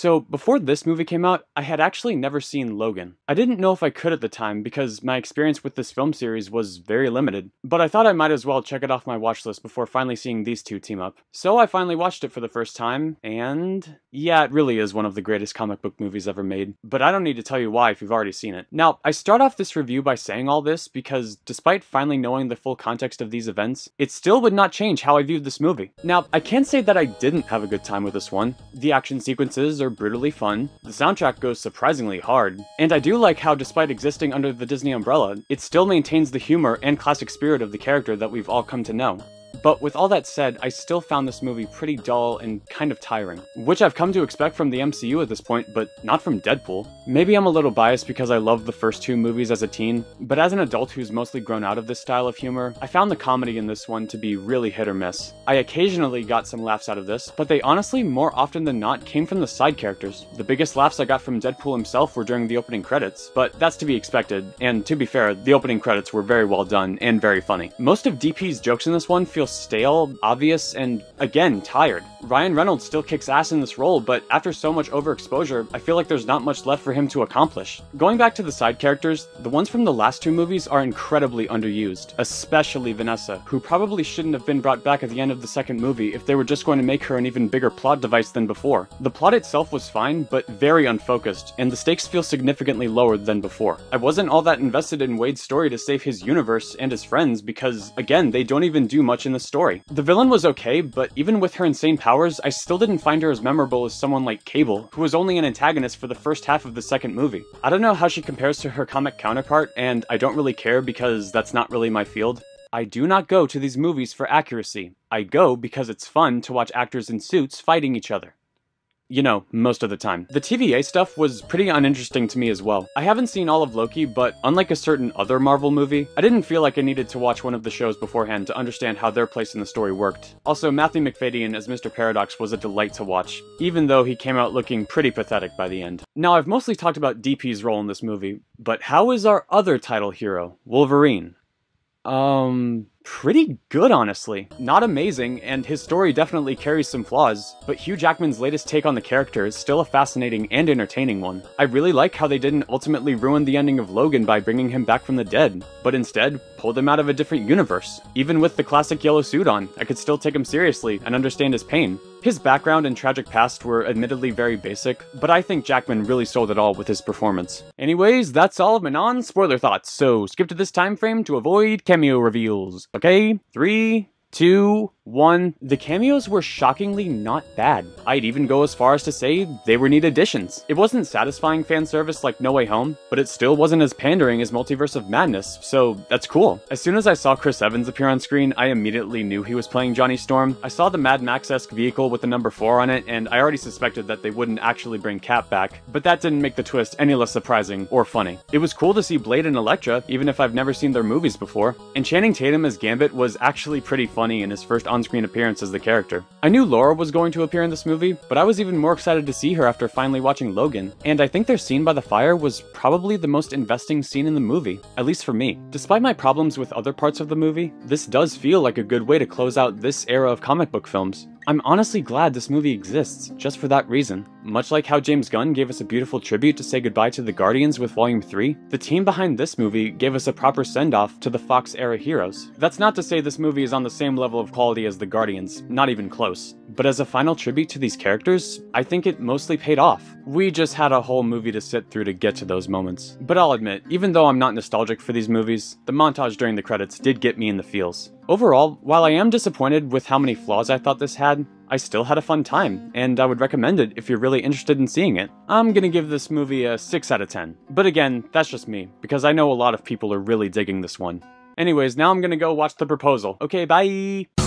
So before this movie came out, I had actually never seen Logan. I didn't know if I could at the time because my experience with this film series was very limited, but I thought I might as well check it off my watch list before finally seeing these two team up. So I finally watched it for the first time, and yeah, it really is one of the greatest comic book movies ever made, but I don't need to tell you why if you've already seen it. Now, I start off this review by saying all this because despite finally knowing the full context of these events, it still would not change how I viewed this movie. Now, I can't say that I didn't have a good time with this one. The action sequences are brutally fun, the soundtrack goes surprisingly hard, and I do like how despite existing under the Disney umbrella, it still maintains the humor and classic spirit of the character that we've all come to know. But with all that said, I still found this movie pretty dull and kind of tiring, which I've come to expect from the MCU at this point, but not from Deadpool. Maybe I'm a little biased because I loved the first two movies as a teen, but as an adult who's mostly grown out of this style of humor, I found the comedy in this one to be really hit or miss. I occasionally got some laughs out of this, but they honestly more often than not came from the side characters. The biggest laughs I got from Deadpool himself were during the opening credits, but that's to be expected, and to be fair, the opening credits were very well done and very funny. Most of DP's jokes in this one feel stale, obvious, and again, tired. Ryan Reynolds still kicks ass in this role, but after so much overexposure, I feel like there's not much left for him to accomplish. Going back to the side characters, the ones from the last two movies are incredibly underused, especially Vanessa, who probably shouldn't have been brought back at the end of the second movie if they were just going to make her an even bigger plot device than before. The plot itself was fine, but very unfocused, and the stakes feel significantly lower than before. I wasn't all that invested in Wade's story to save his universe and his friends because, again, they don't even do much in the story. The villain was okay, but even with her insane powers, I still didn't find her as memorable as someone like Cable, who was only an antagonist for the first half of the second movie. I don't know how she compares to her comic counterpart, and I don't really care because that's not really my field. I do not go to these movies for accuracy. I go because it's fun to watch actors in suits fighting each other. You know, most of the time. The TVA stuff was pretty uninteresting to me as well. I haven't seen all of Loki, but unlike a certain other Marvel movie, I didn't feel like I needed to watch one of the shows beforehand to understand how their place in the story worked. Also, Matthew Macfadyen as Mr. Paradox was a delight to watch, even though he came out looking pretty pathetic by the end. Now, I've mostly talked about DP's role in this movie, but how is our other title hero, Wolverine? Pretty good, honestly. Not amazing, and his story definitely carries some flaws, but Hugh Jackman's latest take on the character is still a fascinating and entertaining one. I really like how they didn't ultimately ruin the ending of Logan by bringing him back from the dead, but instead pulled him out of a different universe. Even with the classic yellow suit on, I could still take him seriously and understand his pain. His background and tragic past were admittedly very basic, but I think Jackman really sold it all with his performance. Anyways, that's all of my non-spoiler thoughts, so skip to this time frame to avoid cameo reveals. Okay, 3, 2, 1. The cameos were shockingly not bad. I'd even go as far as to say they were neat additions. It wasn't satisfying fan service like No Way Home, but it still wasn't as pandering as Multiverse of Madness, so that's cool. As soon as I saw Chris Evans appear on screen, I immediately knew he was playing Johnny Storm. I saw the Mad Max-esque vehicle with the number 4 on it, and I already suspected that they wouldn't actually bring Cap back, but that didn't make the twist any less surprising or funny. It was cool to see Blade and Elektra, even if I've never seen their movies before, and Channing Tatum as Gambit was actually pretty funny in his first on-screen appearance as the character. I knew Laura was going to appear in this movie, but I was even more excited to see her after finally watching Logan, and I think their scene by the fire was probably the most investing scene in the movie, at least for me. Despite my problems with other parts of the movie, this does feel like a good way to close out this era of comic book films. I'm honestly glad this movie exists, just for that reason. Much like how James Gunn gave us a beautiful tribute to say goodbye to the Guardians with Volume 3, the team behind this movie gave us a proper send-off to the Fox-era heroes. That's not to say this movie is on the same level of quality as the Guardians, not even close. But as a final tribute to these characters, I think it mostly paid off. We just had a whole movie to sit through to get to those moments. But I'll admit, even though I'm not nostalgic for these movies, the montage during the credits did get me in the feels. Overall, while I am disappointed with how many flaws I thought this had, I still had a fun time, and I would recommend it if you're really interested in seeing it. I'm gonna give this movie a 6 out of 10. But again, that's just me, because I know a lot of people are really digging this one. Anyways, now I'm gonna go watch The Proposal. Okay, bye!